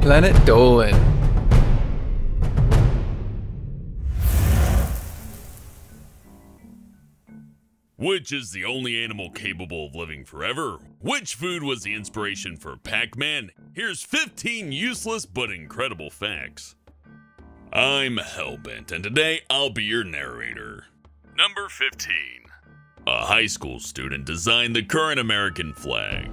Planet Dolan. Which is the only animal capable of living forever? Which food was the inspiration for Pac-Man? Here's 15 useless but incredible facts. I'm Hellbent, and today I'll be your narrator. Number 15. A high school student designed the current American flag.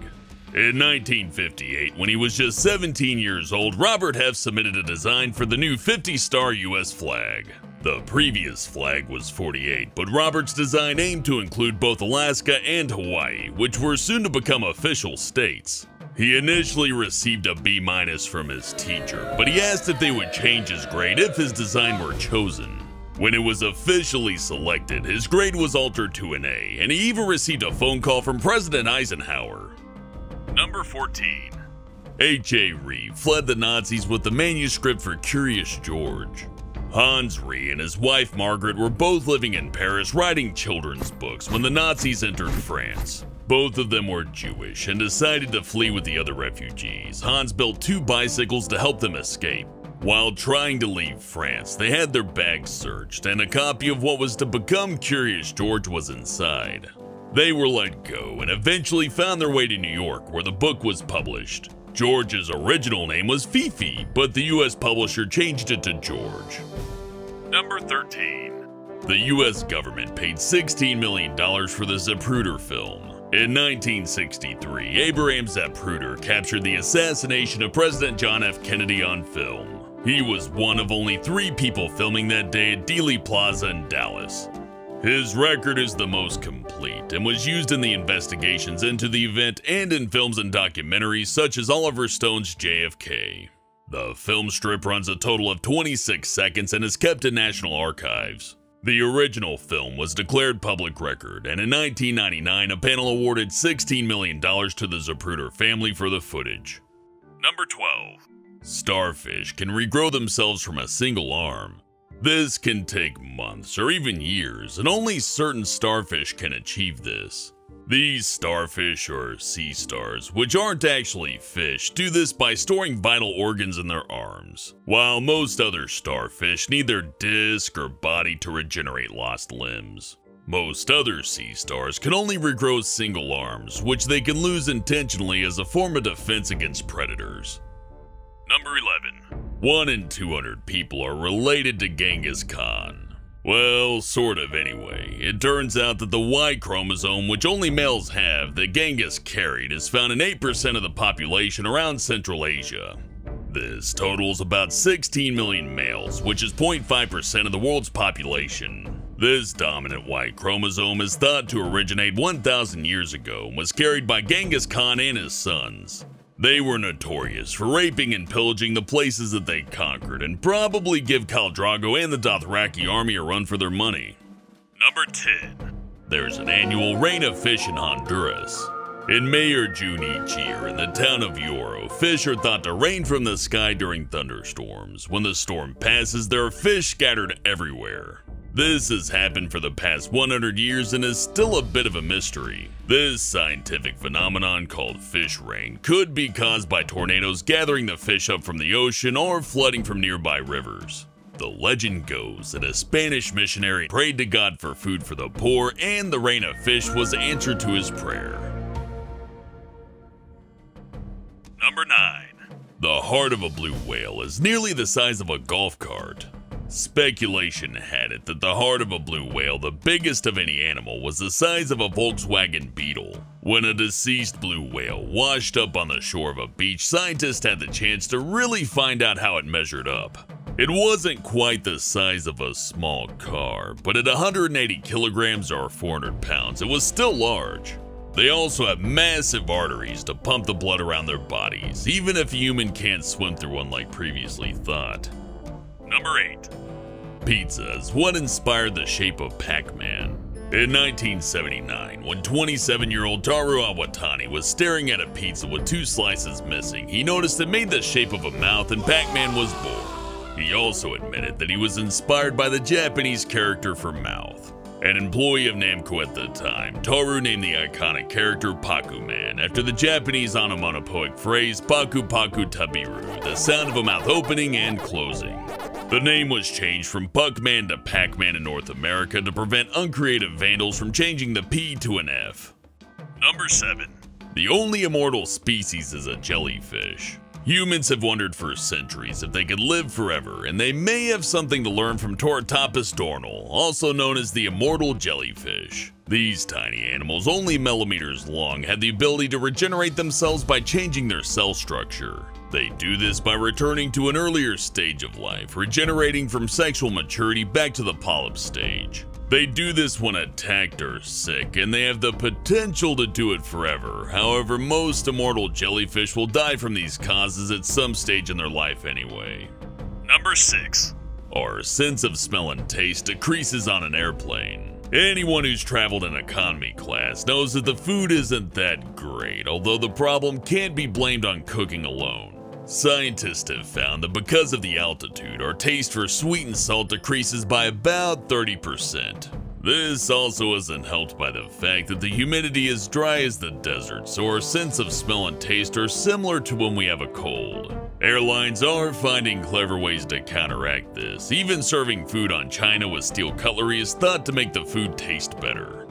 In 1958, when he was just 17 years old, Robert Hef submitted a design for the new 50-star U.S. flag. The previous flag was 48, but Robert's design aimed to include both Alaska and Hawaii, which were soon to become official states. He initially received a B- from his teacher, but he asked if they would change his grade if his design were chosen. When it was officially selected, his grade was altered to an A, and he even received a phone call from President Eisenhower. Number 14. H.A. Rey fled the Nazis with the manuscript for Curious George. Hans Rey and his wife Margaret were both living in Paris writing children's books when the Nazis entered France. Both of them were Jewish and decided to flee with the other refugees. Hans built two bicycles to help them escape. While trying to leave France, they had their bags searched, and a copy of what was to become Curious George was inside. They were let go and eventually found their way to New York, where the book was published. George's original name was Fifi, but the U.S. publisher changed it to George. Number 13. The U.S. government paid $16 million for the Zapruder film. In 1963, Abraham Zapruder captured the assassination of President John F. Kennedy on film. He was one of only 3 people filming that day at Dealey Plaza in Dallas. His record is the most complete and was used in the investigations into the event and in films and documentaries such as Oliver Stone's JFK. The film strip runs a total of 26 seconds and is kept in National Archives. The original film was declared public record, and in 1999 a panel awarded $16 million to the Zapruder family for the footage. Number 12. Starfish can regrow themselves from a single arm. This can take months or even years, and only certain starfish can achieve this. These starfish, or sea stars, which aren't actually fish, do this by storing vital organs in their arms, while most other starfish need their disc or body to regenerate lost limbs. Most other sea stars can only regrow single arms, which they can lose intentionally as a form of defense against predators. Number 11. 1 in 200 people are related to Genghis Khan. Well, sort of anyway. It turns out that the Y chromosome, which only males have, that Genghis carried, is found in 8% of the population around Central Asia. This totals about 16 million males, which is 0.5% of the world's population. This dominant Y chromosome is thought to originate 1,000 years ago and was carried by Genghis Khan and his sons. They were notorious for raping and pillaging the places that they conquered, and probably give Khal Drogo and the Dothraki army a run for their money. Number 10. There's an annual rain of fish in Honduras. In May or June each year, in the town of Yoro, fish are thought to rain from the sky during thunderstorms. When the storm passes, there are fish scattered everywhere. This has happened for the past 100 years and is still a bit of a mystery. This scientific phenomenon called fish rain could be caused by tornadoes gathering the fish up from the ocean or flooding from nearby rivers. The legend goes that a Spanish missionary prayed to God for food for the poor, and the rain of fish was the answer to his prayer. Number 9. The heart of a blue whale is nearly the size of a golf cart. Speculation had it that the heart of a blue whale, the biggest of any animal, was the size of a Volkswagen Beetle. When a deceased blue whale washed up on the shore of a beach, scientists had the chance to really find out how it measured up. It wasn't quite the size of a small car, but at 180 kilograms or 400 pounds, it was still large. They also have massive arteries to pump the blood around their bodies, even if a human can't swim through one like previously thought. Number 8. Pizza is what inspired the shape of Pac-Man. In 1979, when 27-year-old Toru Iwatani was staring at a pizza with 2 slices missing, he noticed it made the shape of a mouth and Pac-Man was born. He also admitted that he was inspired by the Japanese character for mouth. An employee of Namco at the time, Toru named the iconic character Pac-Man after the Japanese onomatopoeic phrase Paku Paku Tabiru, the sound of a mouth opening and closing. The name was changed from Buckman to Pac-Man in North America to prevent uncreative vandals from changing the P to an F. Number 7. The only immortal species is a jellyfish. Humans have wondered for centuries if they could live forever, and they may have something to learn from Turritopsis dohrnii, also known as the Immortal Jellyfish. These tiny animals, only millimeters long, have the ability to regenerate themselves by changing their cell structure. They do this by returning to an earlier stage of life, regenerating from sexual maturity back to the polyp stage. They do this when attacked or sick, and they have the potential to do it forever. However, most immortal jellyfish will die from these causes at some stage in their life anyway. Number 6. Our sense of smell and taste decreases on an airplane. Anyone who's traveled in economy class knows that the food isn't that great, although the problem can't be blamed on cooking alone. Scientists have found that because of the altitude, our taste for sweet and salt decreases by about 30%. This also isn't helped by the fact that the humidity is dry as the desert, so our sense of smell and taste are similar to when we have a cold. Airlines are finding clever ways to counteract this. Even serving food on China with steel cutlery is thought to make the food taste better.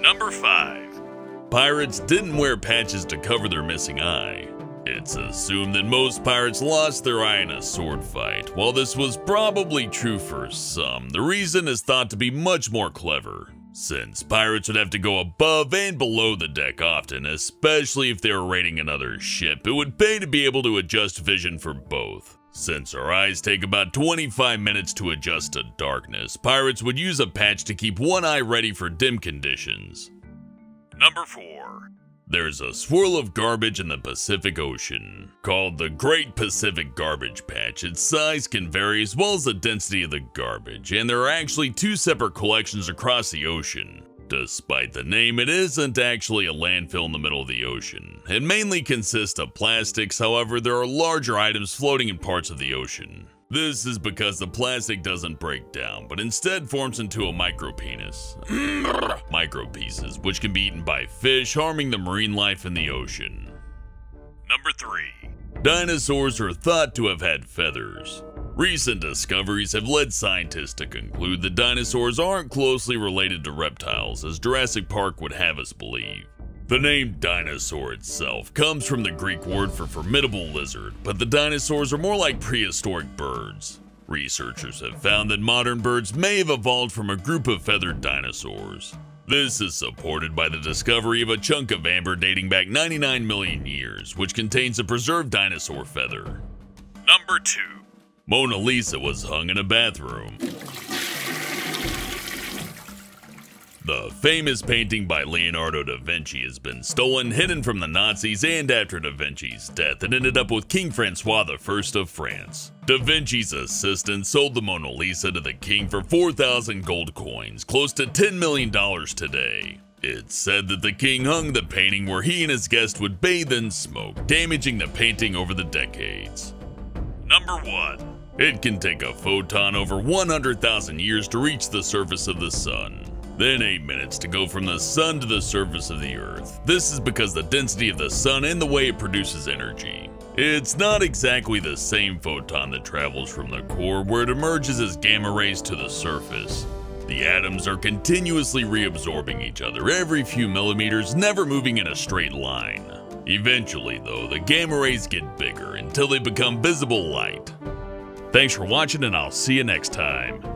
Number 5. Pirates didn't wear patches to cover their missing eye. It's assumed that most pirates lost their eye in a sword fight. While this was probably true for some, the reason is thought to be much more clever. Since pirates would have to go above and below the deck often, especially if they were raiding another ship, it would pay to be able to adjust vision for both. Since our eyes take about 25 minutes to adjust to darkness, pirates would use a patch to keep one eye ready for dim conditions. Number 4. There's a swirl of garbage in the Pacific Ocean. Called the Great Pacific Garbage Patch, its size can vary as well as the density of the garbage, and there are actually two separate collections across the ocean. Despite the name, it isn't actually a landfill in the middle of the ocean. It mainly consists of plastics, however, there are larger items floating in parts of the ocean. This is because the plastic doesn't break down, but instead forms into a micropenis. Micropieces, which can be eaten by fish, harming the marine life in the ocean. Number 3. Dinosaurs are thought to have had feathers. Recent discoveries have led scientists to conclude that dinosaurs aren't closely related to reptiles, as Jurassic Park would have us believe. The name dinosaur itself comes from the Greek word for formidable lizard, but the dinosaurs are more like prehistoric birds. Researchers have found that modern birds may have evolved from a group of feathered dinosaurs. This is supported by the discovery of a chunk of amber dating back 99 million years, which contains a preserved dinosaur feather. Number 2. Mona Lisa was hung in a bathroom. The famous painting by Leonardo da Vinci has been stolen, hidden from the Nazis, and after da Vinci's death, it ended up with King Francis I of France. Da Vinci's assistant sold the Mona Lisa to the king for 4,000 gold coins, close to $10 million today. It's said that the king hung the painting where he and his guest would bathe in smoke, damaging the painting over the decades. Number 1. It can take a photon over 100,000 years to reach the surface of the sun. Then 8 minutes to go from the sun to the surface of the earth. This is because the density of the sun and the way it produces energy. It's not exactly the same photon that travels from the core where it emerges as gamma rays to the surface. The atoms are continuously reabsorbing each other every few millimeters, never moving in a straight line. Eventually though, the gamma rays get bigger until they become visible light. Thanks for watching, and I'll see you next time.